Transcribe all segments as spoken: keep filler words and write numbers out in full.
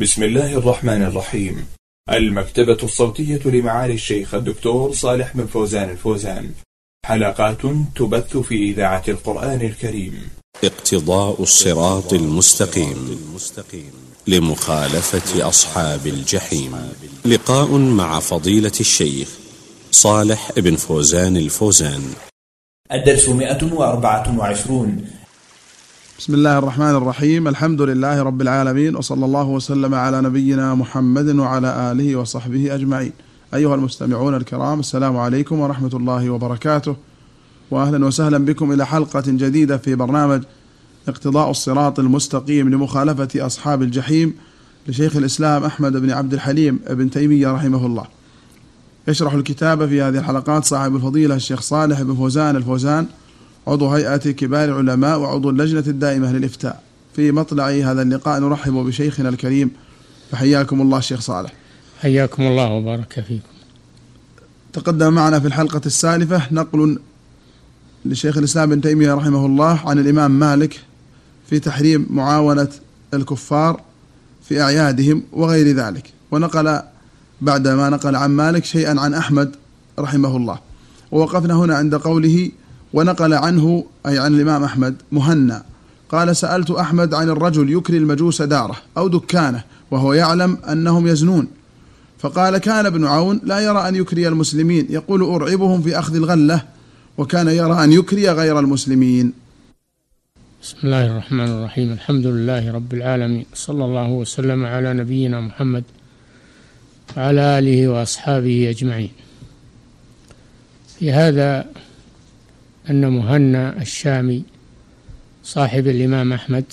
بسم الله الرحمن الرحيم. المكتبة الصوتية لمعالي الشيخ الدكتور صالح بن فوزان الفوزان، حلقات تبث في إذاعة القرآن الكريم. اقتضاء الصراط المستقيم لمخالفة أصحاب الجحيم، لقاء مع فضيلة الشيخ صالح بن فوزان الفوزان، الدرس مئة وأربعة وعشرون. بسم الله الرحمن الرحيم. الحمد لله رب العالمين، وصلى الله وسلم على نبينا محمد وعلى آله وصحبه أجمعين. أيها المستمعون الكرام، السلام عليكم ورحمة الله وبركاته، وأهلا وسهلا بكم إلى حلقة جديدة في برنامج اقتضاء الصراط المستقيم لمخالفة أصحاب الجحيم لشيخ الإسلام أحمد بن عبد الحليم بن تيمية رحمه الله. يشرح الكتاب في هذه الحلقات صاحب الفضيلة الشيخ صالح بن فوزان الفوزان، عضو هيئة كبار العلماء وعضو اللجنة الدائمة للإفتاء. في مطلع هذا اللقاء نرحب بشيخنا الكريم، فحياكم الله شيخ صالح. حياكم الله وبارك فيكم. تقدم معنا في الحلقة السالفة نقل لشيخ الإسلام ابن تيمية رحمه الله عن الإمام مالك في تحريم معاونة الكفار في أعيادهم وغير ذلك، ونقل بعدما نقل عن مالك شيئا عن أحمد رحمه الله. ووقفنا هنا عند قوله ونقل عنه، أي عن الإمام أحمد، مهنا قال: سألت أحمد عن الرجل يكري المجوس داره أو دكانه وهو يعلم أنهم يزنون، فقال: كان ابن عون لا يرى أن يكري المسلمين، يقول: أرعبهم في أخذ الغلة، وكان يرى أن يكري غير المسلمين. بسم الله الرحمن الرحيم. الحمد لله رب العالمين، صلى الله وسلم على نبينا محمد وعلى آله وأصحابه أجمعين. في هذا أن مهنا الشامي صاحب الإمام أحمد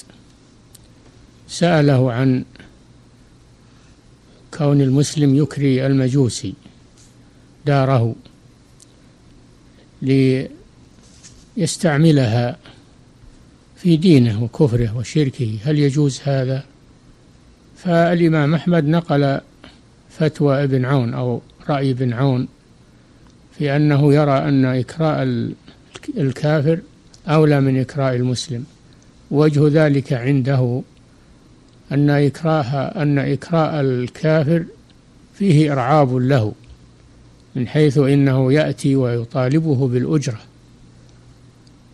سأله عن كون المسلم يكري المجوسي داره ليستعملها في دينه وكفره وشركه، هل يجوز هذا؟ فالإمام أحمد نقل فتوى ابن عون أو رأي ابن عون في أنه يرى أن إكراء الكافر أولى من إكراء المسلم، وجه ذلك عنده أن إكراها أن إكراء الكافر فيه إرعاب له، من حيث إنه يأتي ويطالبه بالأجرة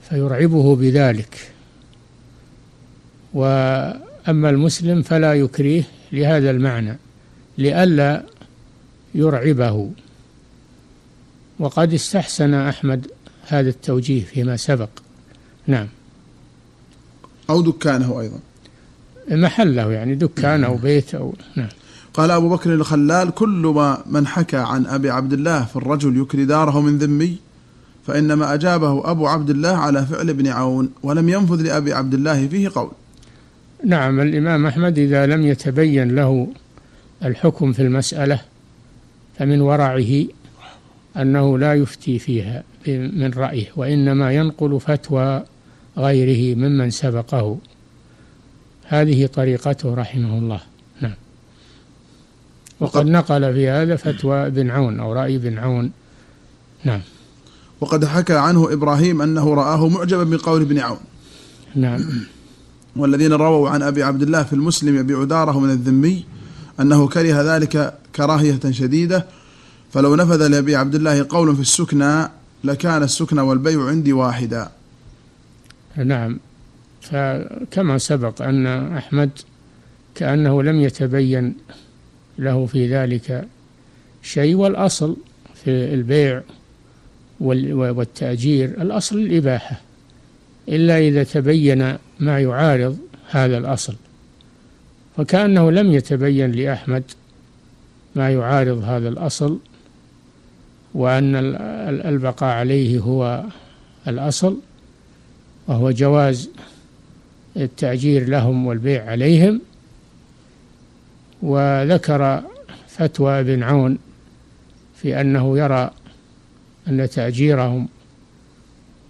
فيرعبه بذلك، وأما المسلم فلا يكريه لهذا المعنى لئلا يرعبه. وقد استحسن أحمد هذا التوجيه فيما سبق. نعم. أو دكانه أيضا، محله يعني دكان أو بيت أو. نعم. قال أبو بكر الخلال: كل ما من حكى عن أبي عبد الله في الرجل يكري داره من ذمي، فإنما أجابه أبو عبد الله على فعل ابن عون، ولم ينفذ لأبي عبد الله فيه قول. نعم. الإمام أحمد إذا لم يتبين له الحكم في المسألة فمن ورعه أنه لا يفتي فيها من رأيه، وإنما ينقل فتوى غيره ممن سبقه، هذه طريقته رحمه الله. نعم. وقد نقل في هذا فتوى ابن عون أو رأي ابن عون. نعم. وقد حكى عنه إبراهيم أنه رآه معجبا بقول ابن عون. نعم. والذين رووا عن أبي عبد الله في المسلم يبيع داره من الذمي أنه كره ذلك كراهية شديدة، فلو نفذ لأبي عبد الله قول في السكنى لكان السكنى والبيع عندي واحدا. نعم. فكما سبق أن أحمد كأنه لم يتبين له في ذلك شيء، والأصل في البيع والتأجير الأصل الإباحة، إلا إذا تبين ما يعارض هذا الأصل، فكأنه لم يتبين لأحمد ما يعارض هذا الأصل، وأن البقاء عليه هو الأصل، وهو جواز التأجير لهم والبيع عليهم. وذكر فتوى ابن عون في أنه يرى أن تأجيرهم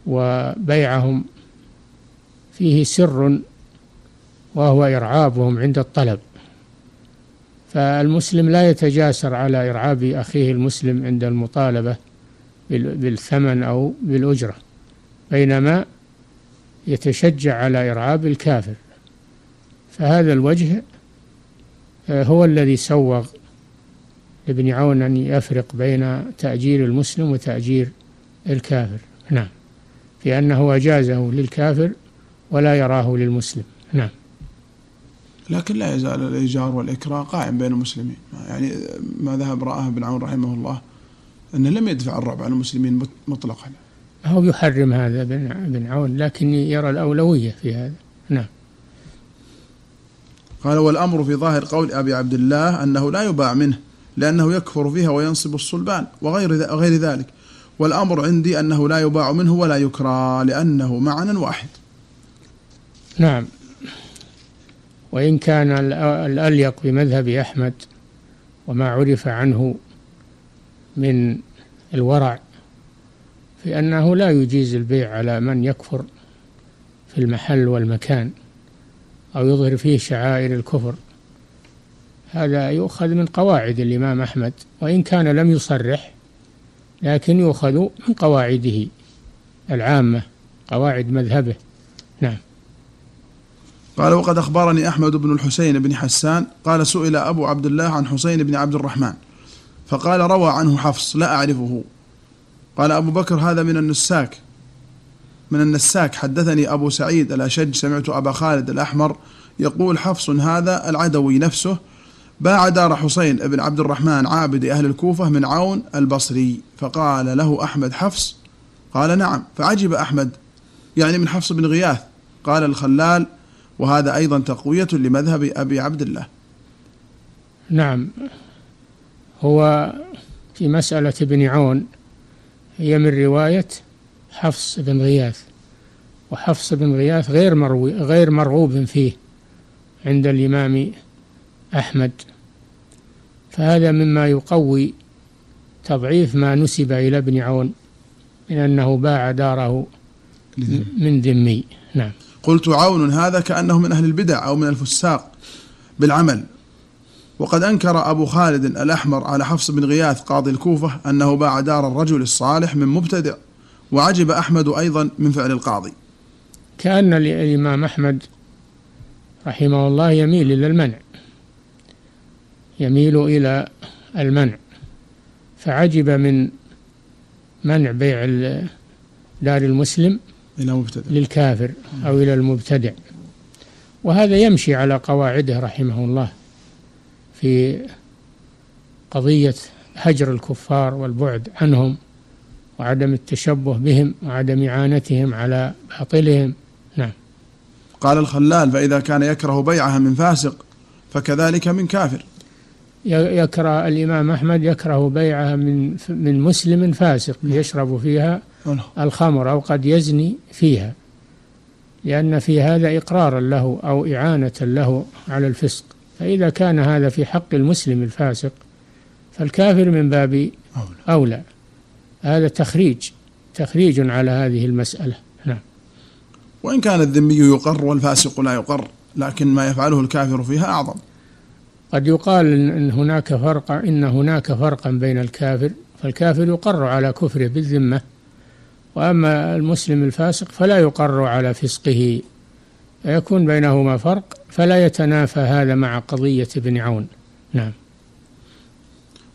وبيعهم فيه سر، وهو إرعابهم عند الطلب، فالمسلم لا يتجاسر على إرعاب أخيه المسلم عند المطالبة بالثمن أو بالأجرة، بينما يتشجع على إرعاب الكافر، فهذا الوجه هو الذي سوغ لابن عون أن يفرق بين تأجير المسلم وتأجير الكافر، نعم، في أنه أجازه للكافر ولا يراه للمسلم، نعم. لكن لا يزال الإيجار والإكراه قائم بين المسلمين، يعني ما ذهب رآه ابن عون رحمه الله أنه لم يدفع الرعب عن المسلمين مطلقا. هو يحرم هذا ابن عون لكن يرى الأولوية في هذا، نعم. قال: والأمر في ظاهر قول أبي عبد الله أنه لا يباع منه لأنه يكفر فيها وينصب الصلبان وغير غير ذلك، والأمر عندي أنه لا يباع منه ولا يكرى لأنه معنى واحد. نعم. وإن كان الأليق بمذهب أحمد وما عرف عنه من الورع في أنه لا يجيز البيع على من يكفر في المحل والمكان أو يظهر فيه شعائر الكفر، هذا يؤخذ من قواعد الإمام أحمد، وإن كان لم يصرح لكن يؤخذ من قواعده العامة، قواعد مذهبه، نعم. قال: وقد أخبرني أحمد بن الحسين بن حسان قال: سئل أبو عبد الله عن حسين بن عبد الرحمن فقال: روى عنه حفص لا أعرفه. قال أبو بكر: هذا من النساك من النساك حدثني أبو سعيد الأشج سمعت أبا خالد الأحمر يقول: حفص هذا العدوي نفسه باع دار حسين بن عبد الرحمن عابد أهل الكوفة من عون البصري. فقال له أحمد: حفص؟ قال: نعم. فعجب أحمد، يعني من حفص بن غياث. قال الخلال: وهذا أيضا تقوية لمذهب أبي عبد الله. نعم. هو في مسألة ابن عون هي من رواية حفص بن غياث، وحفص بن غياث غير مروي غير مرغوب فيه عند الإمام أحمد، فهذا مما يقوي تضعيف ما نسب إلى ابن عون من أنه باع داره من ذمي، نعم. قلت: عون هذا كأنه من أهل البدع أو من الفساق بالعمل. وقد أنكر أبو خالد الأحمر على حفص بن غياث قاضي الكوفة أنه باع دار الرجل الصالح من مبتدع، وعجب أحمد أيضا من فعل القاضي. كأن الإمام أحمد رحمه الله يميل إلى المنع يميل إلى المنع فعجب من منع بيع دار المسلم للكافر أو إلى المبتدع، وهذا يمشي على قواعده رحمه الله في قضية هجر الكفار والبعد عنهم وعدم التشبه بهم وعدم إعانتهم على باطلهم، نعم. قال الخلال: فإذا كان يكره بيعها من فاسق فكذلك من كافر. يكره الإمام أحمد يكره بيعها من من مسلم فاسق يشرب فيها الخمر أو قد يزني فيها، لأن في هذا إقرارا له أو إعانة له على الفسق، فإذا كان هذا في حق المسلم الفاسق فالكافر من باب أولى. هذا تخريج تخريج على هذه المسألة، نعم. وإن كان الذمي يقر والفاسق لا يقر، لكن ما يفعله الكافر فيها أعظم. قد يقال إن هناك فرق إن هناك فرقا بين الكافر، فالكافر يقر على كفره بالذمة، وأما المسلم الفاسق فلا يقر على فسقه، يكون بينهما فرق، فلا يتنافى هذا مع قضية ابن عون، نعم.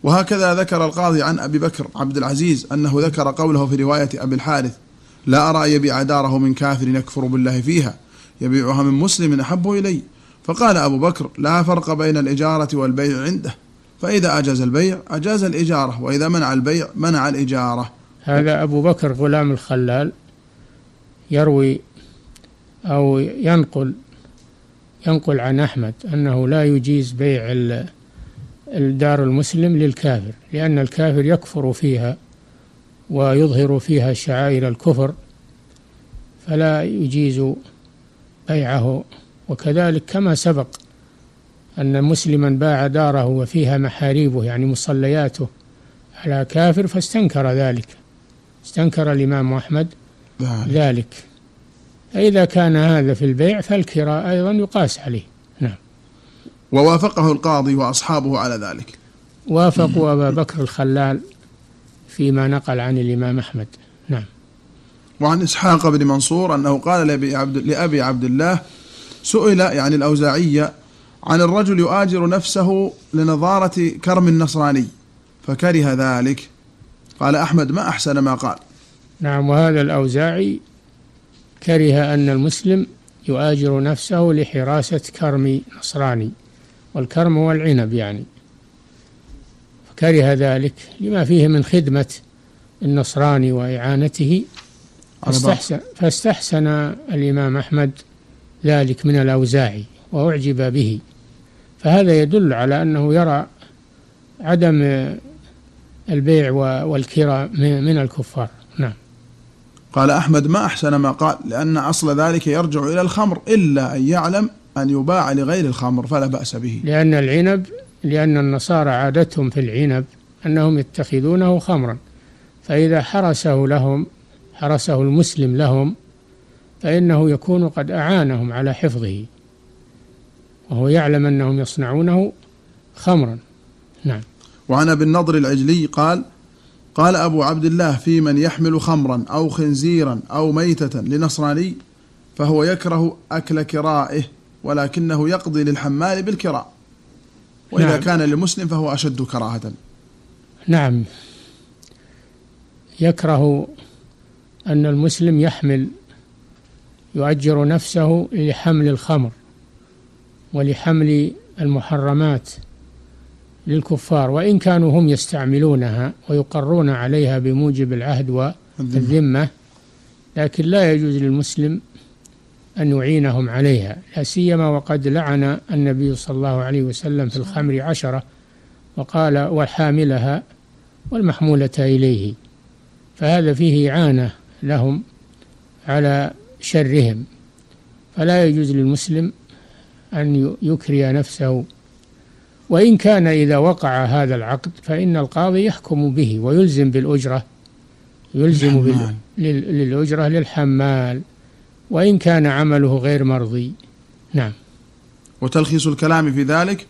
وهكذا ذكر القاضي عن أبي بكر عبد العزيز أنه ذكر قوله في رواية أبي الحارث: لا أرى يبيع داره من كافر يكفر بالله فيها، يبيعها من مسلم أحب إلي. فقال أبو بكر: لا فرق بين الإجارة والبيع عنده، فإذا أجاز البيع أجاز الإجارة، وإذا منع البيع منع الإجارة. هذا أبو بكر غلام الخلال يروي أو ينقل ينقل عن أحمد أنه لا يجيز بيع الدار المسلم للكافر، لأن الكافر يكفر فيها ويظهر فيها شعائر الكفر فلا يجيز بيعه. وكذلك كما سبق أن مسلما باع داره وفيها محاريبه يعني مصلياته على كافر فاستنكر ذلك، استنكر الإمام أحمد ذلك. فإذا كان هذا في البيع فالكراء أيضا يقاس عليه، نعم. ووافقه القاضي وأصحابه على ذلك، وافقوا أبا بكر الخلال فيما نقل عن الإمام أحمد، نعم. وعن إسحاق بن منصور أنه قال لأبي عبد, لأبي عبد الله: سئل، يعني الأوزاعي، عن الرجل يؤاجر نفسه لنظارة كرم النصراني فكره ذلك. قال أحمد: ما أحسن ما قال. نعم. وهذا الأوزاعي كره أن المسلم يؤاجر نفسه لحراسة كرم نصراني، والكرم هو العنب يعني، فكره ذلك لما فيه من خدمة النصراني وإعانته، فاستحسن, فاستحسن الإمام أحمد ذلك من الأوزاعي وأعجب به. فهذا يدل على أنه يرى عدم البيع والكرى من الكفار. نعم. قال أحمد: ما أحسن ما قال، لأن أصل ذلك يرجع إلى الخمر، إلا أن يعلم أن يباع لغير الخمر فلا بأس به، لأن العنب، لأن النصارى عادتهم في العنب أنهم يتخذونه خمرا، فإذا حرسه لهم، حرسه المسلم لهم، فإنه يكون قد أعانهم على حفظه وهو يعلم أنهم يصنعونه خمرا. نعم. وعن ابن النضر العجلي قال: قال أبو عبد الله في من يحمل خمرا أو خنزيرا أو ميتة لنصراني فهو يكره أكل كرائه، ولكنه يقضي للحمال بالكراء، وإذا نعم. كان للمسلم فهو أشد كراهة. نعم، يكره أن المسلم يحمل، يؤجر نفسه لحمل الخمر ولحمل المحرمات للكفار، وإن كانوا هم يستعملونها ويقرون عليها بموجب العهد والذمة، لكن لا يجوز للمسلم أن يعينهم عليها، لا سيما وقد لعن النبي صلى الله عليه وسلم في الخمر عشرة، وقال: وحاملها والمحمولة إليه. فهذا فيه إعانة لهم على شرهم، فلا يجوز للمسلم أن يكري نفسه، وإن كان إذا وقع هذا العقد فإن القاضي يحكم به ويلزم بالأجرة، يلزم للأجرة للحمال، وإن كان عمله غير مرضي. نعم. وتلخيص الكلام في ذلك: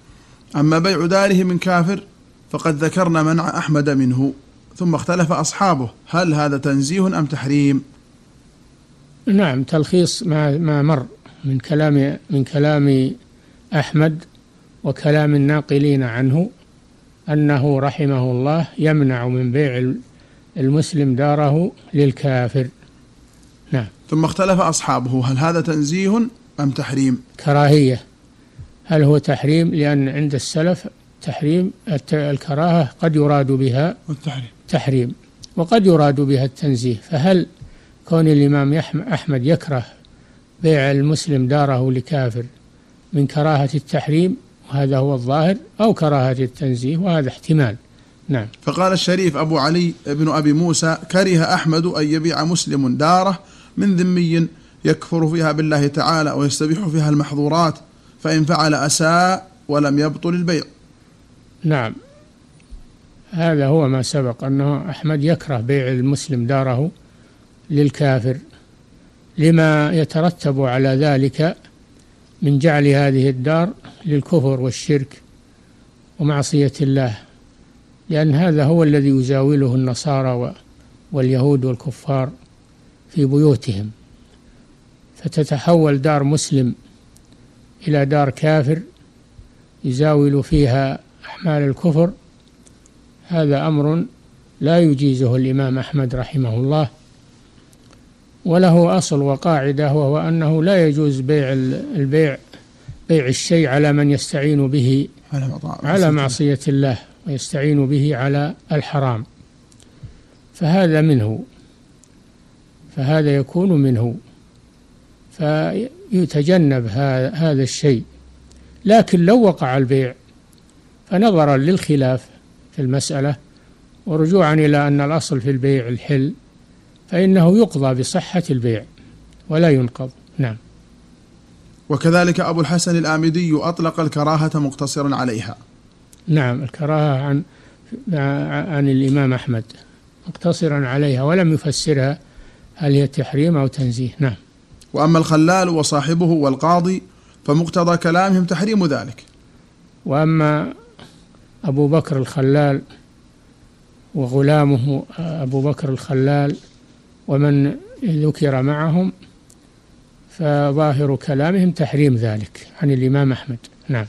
أما بيع داره من كافر فقد ذكرنا منع أحمد منه، ثم اختلف أصحابه هل هذا تنزيه أم تحريم. نعم. تلخيص ما, ما مر من كلام, من كلام أحمد وكلام الناقلين عنه، أنه رحمه الله يمنع من بيع المسلم داره للكافر. نعم. ثم اختلف أصحابه هل هذا تنزيه أم تحريم، كراهية، هل هو تحريم، لأن عند السلف تحريم الكراهة قد يراد بها والتحريم تحريم، وقد يراد بها التنزيه. فهل كون الإمام أحمد يكره بيع المسلم داره لكافر من كراهة التحريم، وهذا هو الظاهر، أو كراهة التنزيه، وهذا احتمال. نعم. فقال الشريف أبو علي بن أبي موسى: كره أحمد أن يبيع مسلم داره من ذمي يكفر فيها بالله تعالى ويستبيح فيها المحظورات، فإن فعل أساء ولم يبطل البيع. نعم، هذا هو ما سبق، أنه أحمد يكره بيع المسلم داره للكافر، لما يترتب على ذلك من جعل هذه الدار للكفر والشرك ومعصية الله، لأن هذا هو الذي يزاوله النصارى واليهود والكفار في بيوتهم، فتتحول دار مسلم إلى دار كافر يزاول فيها أحمال الكفر. هذا أمر لا يجيزه الإمام أحمد رحمه الله، وله أصل وقاعدة، وهو أنه لا يجوز بيع البيع بيع الشيء على من يستعين به على معصية الله ويستعين به على الحرام، فهذا منه، فهذا يكون منه، فيتجنب هذا الشيء. لكن لو وقع البيع فنظرا للخلاف في المسألة ورجوعا إلى أن الأصل في البيع الحل، فإنه يقضى بصحة البيع ولا ينقض. نعم. وكذلك أبو الحسن الآمدي أطلق الكراهة مقتصرا عليها. نعم، الكراهة عن, عن الإمام أحمد مقتصرا عليها، ولم يفسرها هل هي تحريم أو تنزيه. نعم. وأما الخلال وصاحبه والقاضي فمقتضى كلامهم تحريم ذلك. وأما أبو بكر الخلال وغلامه أبو بكر الخلال ومن ذكر معهم فظاهر كلامهم تحريم ذلك عن الإمام أحمد. نعم.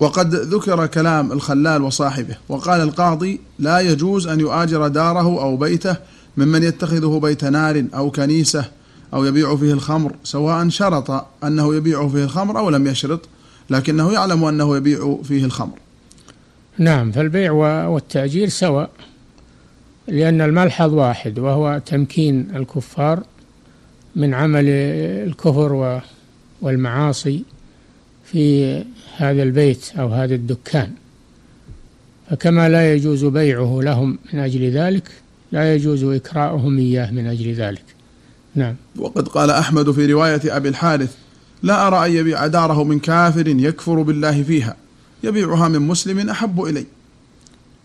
وقد ذكر كلام الخلال وصاحبه. وقال القاضي: لا يجوز أن يؤاجر داره أو بيته ممن يتخذه بيت نار أو كنيسة أو يبيع فيه الخمر، سواء شرط أنه يبيع فيه الخمر أو لم يشرط، لكنه يعلم أنه يبيع فيه الخمر. نعم، فالبيع والتأجير سواء، لأن الملحظ واحد، وهو تمكين الكفار من عمل الكفر والمعاصي في هذا البيت أو هذا الدكان، فكما لا يجوز بيعه لهم من أجل ذلك لا يجوز إكراؤهم إياه من أجل ذلك. نعم. وقد قال أحمد في رواية أبي الحارث: لا أرى أن يبيع داره من كافر يكفر بالله فيها، يبيعها من مسلم أحب إلي.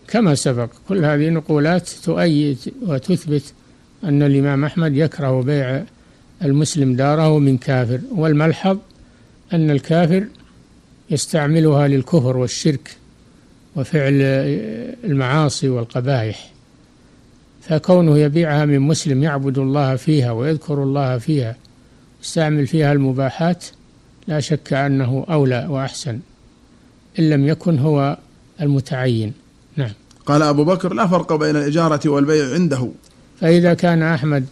كما سبق، كل هذه نقولات تؤيد وتثبت أن الإمام أحمد يكره بيع المسلم داره من كافر، والملحظ أن الكافر يستعملها للكفر والشرك وفعل المعاصي والقبائح، فكونه يبيعها من مسلم يعبد الله فيها ويذكر الله فيها يستعمل فيها المباحات لا شك أنه أولى وأحسن، إن لم يكن هو المتعين. نعم. قال أبو بكر: لا فرق بين الإجارة والبيع عنده. فإذا كان أحمد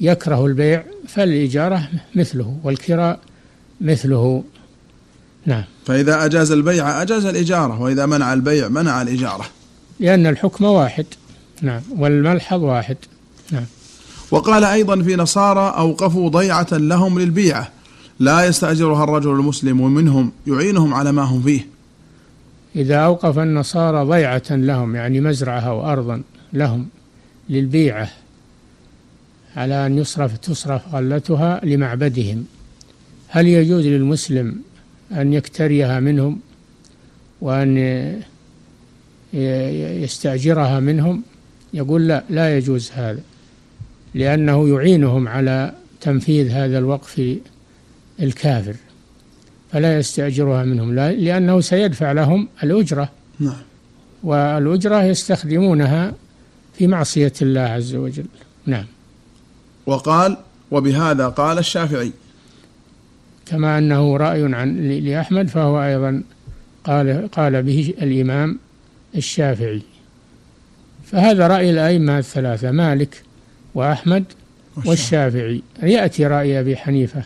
يكره البيع فالإجارة مثله والكراء مثله. نعم. فإذا أجاز البيع أجاز الإجارة، وإذا منع البيع منع الإجارة، لأن الحكم واحد. نعم. والملحظ واحد. نعم. وقال أيضا: في نصارى أوقفوا ضيعة لهم للبيعة لا يستأجرها الرجل المسلم منهم يعينهم على ما هم فيه. إذا أوقف النصارى ضيعة لهم، يعني مزرعة وأرضا لهم للبيعة على أن يصرف تصرف غلتها لمعبدهم، هل يجوز للمسلم أن يكتريها منهم وأن يستأجرها منهم؟ يقول: لا، لا يجوز هذا، لأنه يعينهم على تنفيذ هذا الوقف الكافر، فلا يستأجرها منهم، لأنه سيدفع لهم الأجرة. نعم. والأجرة يستخدمونها في معصية الله عز وجل. نعم. وقال: وبهذا قال الشافعي. كما أنه رأي عن لأحمد فهو أيضا قال قال به الإمام الشافعي. فهذا رأي الأئمة الثلاثة، مالك وأحمد والشافعي. يأتي رأي أبي حنيفة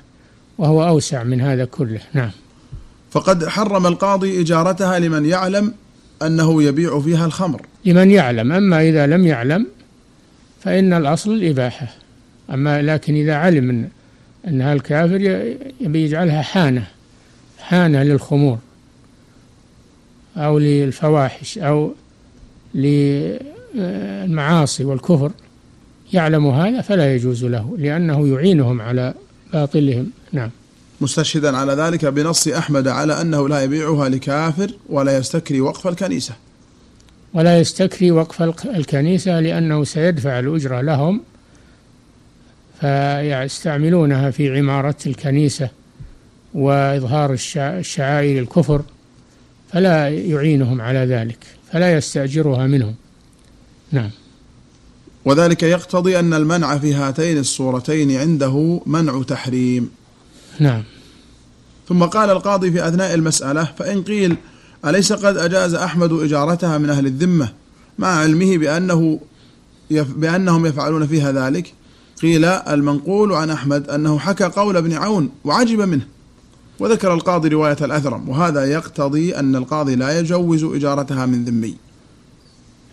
وهو أوسع من هذا كله. نعم. فقد حرم القاضي إجارتها لمن يعلم أنه يبيع فيها الخمر، لمن يعلم. أما إذا لم يعلم فإن الأصل الإباحة، أما لكن إذا علم أنها الكافر يجعلها حانة حانة للخمور أو للفواحش أو للمعاصي والكفر، يعلم هذا فلا يجوز له، لأنه يعينهم على باطلهم. نعم. مستشهدا على ذلك بنص أحمد على أنه لا يبيعها لكافر ولا يستكري وقف الكنيسة، ولا يستكري وقف الكنيسة، لأنه سيدفع الأجرة لهم فيستعملونها في عمارة الكنيسة وإظهار الشعائر الكفر، فلا يعينهم على ذلك، فلا يستأجرها منهم. نعم. وذلك يقتضي أن المنع في هاتين الصورتين عنده منع تحريم. نعم. ثم قال القاضي في أثناء المسألة: فإن قيل: أليس قد أجاز أحمد إجارتها من أهل الذمة مع علمه بأنه يف... بأنهم يفعلون فيها ذلك؟ قيل: المنقول عن أحمد أنه حكى قول ابن عون وعجب منه، وذكر القاضي رواية الأثرم، وهذا يقتضي أن القاضي لا يجوز إجارتها من ذمي.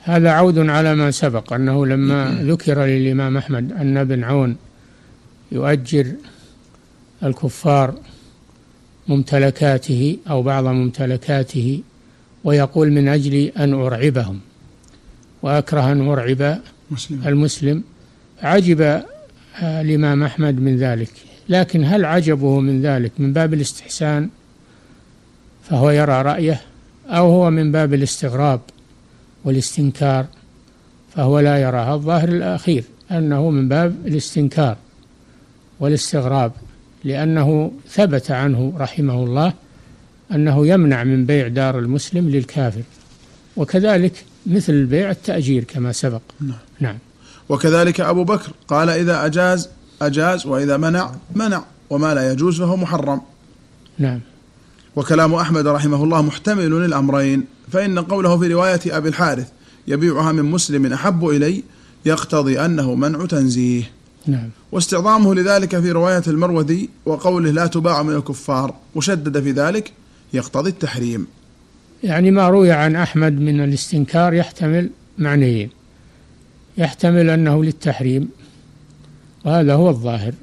هذا عود على ما سبق، أنه لما ذكر للإمام أحمد أن ابن عون يؤجر الكفار ممتلكاته أو بعض ممتلكاته، ويقول: من أجل أن أرعبهم وأكره أن أرعب المسلم، عجب الإمام أحمد من ذلك. لكن هل عجبه من ذلك من باب الاستحسان فهو يرى رأيه، أو هو من باب الاستغراب والاستنكار فهو لا يراها؟ الظاهر الأخير أنه من باب الاستنكار والاستغراب، لأنه ثبت عنه رحمه الله أنه يمنع من بيع دار المسلم للكافر، وكذلك مثل بيع التأجير كما سبق. نعم. نعم. وكذلك أبو بكر قال: إذا أجاز أجاز، وإذا منع منع، وما لا يجوز فهو محرم. نعم. وكلام أحمد رحمه الله محتمل للأمرين، فإن قوله في رواية أبي الحارث يبيعها من مسلم أحب إلي يقتضي أنه منع تنزيه، نعم. واستعظامه لذلك في رواية المروذي وقوله لا تباع من الكفار وشدد في ذلك يقتضي التحريم. يعني ما روي عن أحمد من الاستنكار يحتمل معنيين، يحتمل أنه للتحريم وهذا هو الظاهر،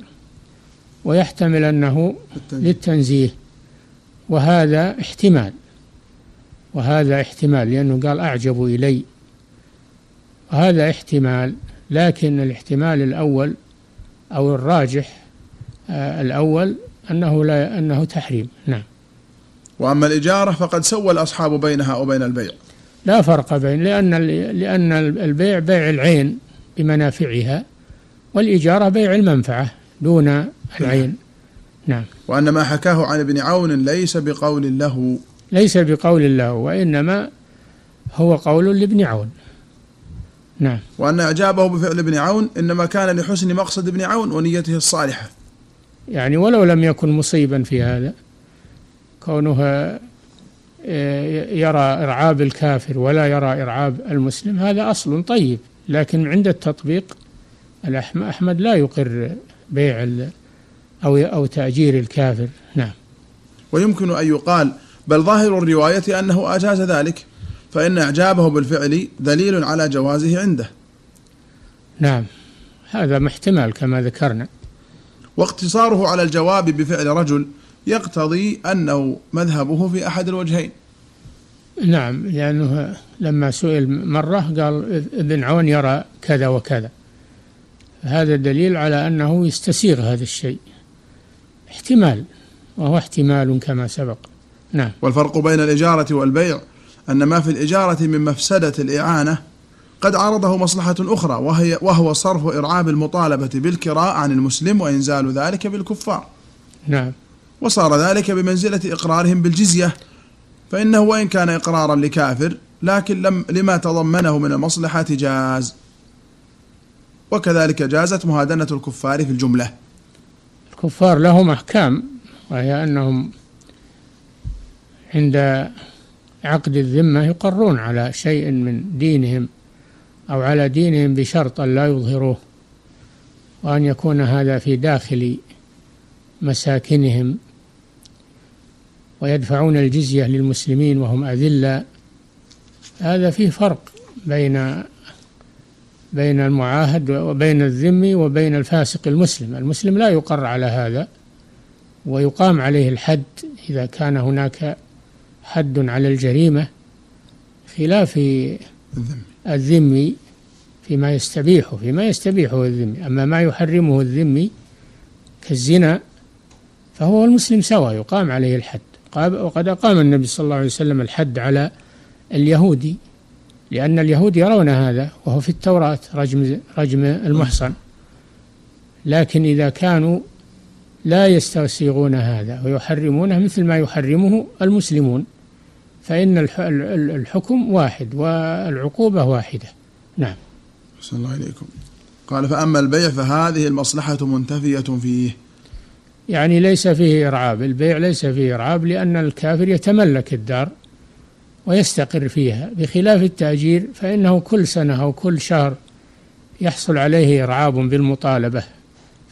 ويحتمل أنه التنزيه. للتنزيه وهذا احتمال، وهذا احتمال لأنه قال أعجب إلي، وهذا احتمال، لكن الاحتمال الأول أو الراجح الأول أنه لا أنه تحريم، نعم. وأما الإجارة فقد سوى الأصحاب بينها وبين البيع، لا فرق بين، لأن لأن البيع بيع العين بمنافعها، والإجارة بيع المنفعة دون العين، نعم. وأن ما حكاه عن ابن عون ليس بقول له، ليس بقول له، وإنما هو قول لابن عون، نعم. وأن إعجابه بفعل ابن عون إنما كان لحسن مقصد ابن عون ونيته الصالحة، يعني ولو لم يكن مصيبا في هذا، كونها يرى إرعاب الكافر ولا يرى إرعاب المسلم هذا أصل طيب، لكن عند التطبيق أحمد لا يقر بيع أو أو تأجير الكافر، نعم. ويمكن أن يقال بل ظاهر الرواية أنه أجاز ذلك، فإن إعجابه بالفعل دليل على جوازه عنده، نعم. هذا محتمل كما ذكرنا. واقتصاره على الجواب بفعل رجل يقتضي أنه مذهبه في أحد الوجهين، نعم، لأنه لما سئل مرة قال ابن عون يرى كذا وكذا، هذا دليل على أنه يستسيغ هذا الشيء، احتمال، وهو احتمال كما سبق، نعم. والفرق بين الإجارة والبيع أن ما في الإجارة من مفسدة الإعانة قد عرضه مصلحة أخرى، وهي وهو صرف إرعاب المطالبة بالكراء عن المسلم وإنزال ذلك بالكفار، نعم. وصار ذلك بمنزلة إقرارهم بالجزية، فإنه وإن كان إقرارا لكافر لكن لم لما تضمنه من المصلحة جاز، وكذلك جازت مهادنة الكفار في الجملة. الكفار لهم أحكام، وهي أنهم عند عقد الذمة يقرون على شيء من دينهم أو على دينهم بشرط أن لا يظهروه، وأن يكون هذا في داخل مساكنهم، ويدفعون الجزية للمسلمين وهم أذلة. هذا فيه فرق بين بين المعاهد وبين الذمي وبين الفاسق المسلم، المسلم لا يقر على هذا ويقام عليه الحد إذا كان هناك حد على الجريمة، خلاف الذمي فيما يستبيحه فيما يستبيحه الذمي. أما ما يحرمه الذمي كالزنا فهو المسلم سواء يقام عليه الحد، وقد أقام النبي صلى الله عليه وسلم الحد على اليهودي، لأن اليهود يرون هذا وهو في التوراة رجم, رجم المحصن، لكن إذا كانوا لا يستسيغون هذا ويحرمونه مثل ما يحرمه المسلمون فإن الحكم واحد والعقوبة واحدة، نعم. أحسن الله إليكم. قال فأما البيع فهذه المصلحة منتفية فيه، يعني ليس فيه إرعاب، البيع ليس فيه إرعاب لأن الكافر يتملك الدار ويستقر فيها، بخلاف التأجير فإنه كل سنة أو كل شهر يحصل عليه إرعاب بالمطالبة،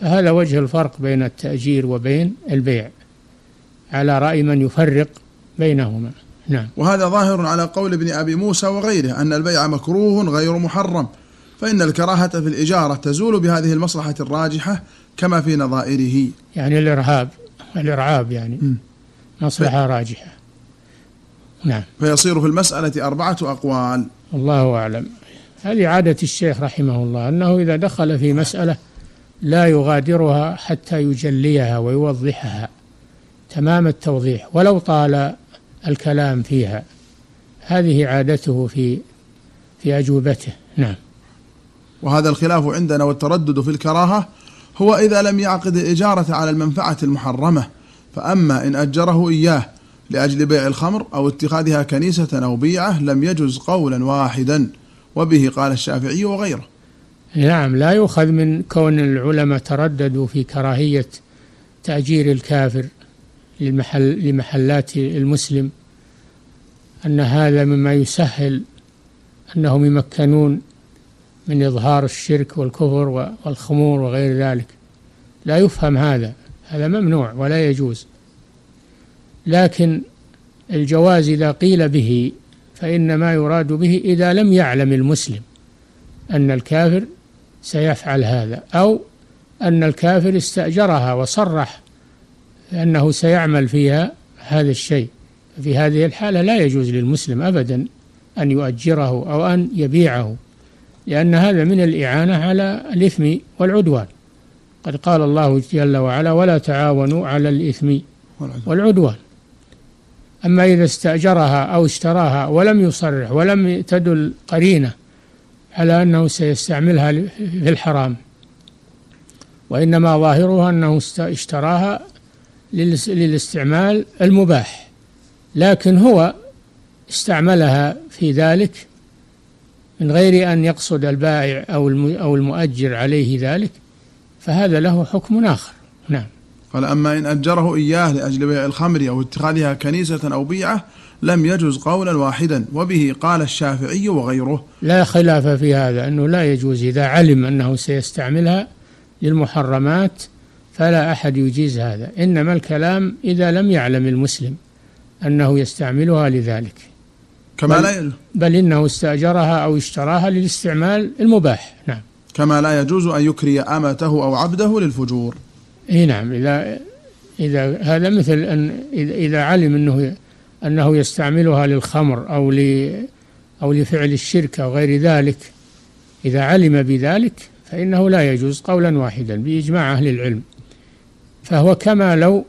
فهذا وجه الفرق بين التأجير وبين البيع على رأي من يفرق بينهما، نعم. وهذا ظاهر على قول ابن أبي موسى وغيره أن البيع مكروه غير محرم، فإن الكراهة في الإجارة تزول بهذه المصلحة الراجحة كما في نظائره، يعني الإرهاب الإرعاب يعني م. مصلحة ف... راجحة، نعم. فيصير في المسألة أربعة أقوال، الله أعلم. هذه عادة الشيخ رحمه الله أنه إذا دخل في مسألة لا يغادرها حتى يجليها ويوضحها تمام التوضيح ولو طال الكلام فيها، هذه عادته في في أجوبته، نعم. وهذا الخلاف عندنا والتردد في الكراهة هو إذا لم يعقد الإجارة على المنفعة المحرمة، فأما إن أجره إياه لأجل بيع الخمر أو اتخاذها كنيسة أو بيعة لم يجز قولا واحدا، وبه قال الشافعي وغيره، نعم. لا يؤخذ من كون العلماء ترددوا في كراهية تأجير الكافر لمحل لمحلات المسلم، أن هذا مما يسهل أنهم يمكنون من إظهار الشرك والكفر والخمور وغير ذلك. لا يفهم هذا، هذا ممنوع ولا يجوز. لكن الجواز إذا قيل به فإنما يراد به إذا لم يعلم المسلم أن الكافر سيفعل هذا، أو أن الكافر استأجرها وصرح أنه سيعمل فيها هذا الشيء، ففي هذه الحالة لا يجوز للمسلم أبدا أن يؤجره أو أن يبيعه، لأن هذا من الإعانة على الإثم والعدوان. قد قال الله جل وعلا: ولا تعاونوا على الإثم والعدوان. أما إذا استأجرها أو اشتراها ولم يصرح ولم تدل قرينة على أنه سيستعملها في الحرام، وإنما ظاهرها أنه اشتراها للاستعمال المباح، لكن هو استعملها في ذلك من غير أن يقصد البائع أو المؤجر عليه ذلك، فهذا له حكم آخر. نعم. قال: أما إن أجره إياه لأجل بيع الخمر أو اتخاذها كنيسة أو بيعة لم يجوز قولا واحدا، وبه قال الشافعي وغيره. لا خلاف في هذا، أنه لا يجوز إذا علم أنه سيستعملها للمحرمات فلا أحد يجيز هذا، إنما الكلام إذا لم يعلم المسلم أنه يستعملها لذلك، كما لا يجوز، بل إنه استأجرها أو اشتراها للاستعمال المباح. نعم. كما لا يجوز أن يكري أمته أو عبده للفجور. إيه نعم. إذا إذا هذا مثل أن إذا علم أنه أنه يستعملها للخمر أو ل أو لفعل الشرك أو غير ذلك، إذا علم بذلك فإنه لا يجوز قولا واحدا بإجماع أهل العلم، فهو كما لو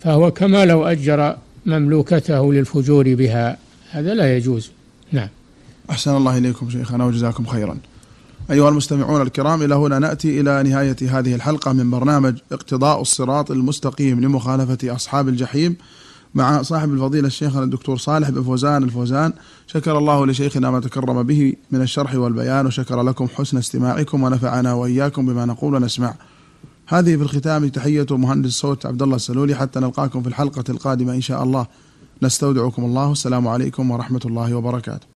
فهو كما لو أجر مملوكته للفجور بها، هذا لا يجوز. نعم. أحسن الله إليكم شيخنا وجزاكم خيرا. أيها المستمعون الكرام، إلى هنا نأتي إلى نهاية هذه الحلقة من برنامج اقتضاء الصراط المستقيم لمخالفة أصحاب الجحيم مع صاحب الفضيلة الشيخ الدكتور صالح بن فوزان الفوزان. شكر الله لشيخنا ما تكرم به من الشرح والبيان، وشكر لكم حسن استماعكم، ونفعنا وإياكم بما نقول ونسمع. هذه في الختام تحية مهندس صوت عبد الله السلولي، حتى نلقاكم في الحلقة القادمة إن شاء الله. نستودعكم الله، السلام عليكم ورحمة الله وبركاته.